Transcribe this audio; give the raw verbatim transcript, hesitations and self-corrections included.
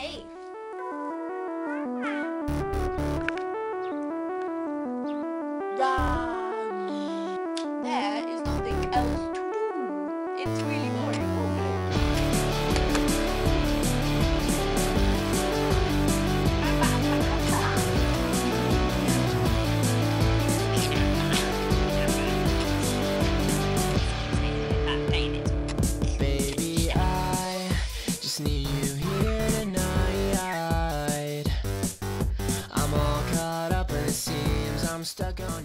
Hey. Um, there is nothing else to do. It's really boring. Baby, I just need you here tonight. I'm all caught up and it seems I'm stuck on